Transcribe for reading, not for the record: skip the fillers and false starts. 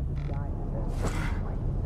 like this guy who says,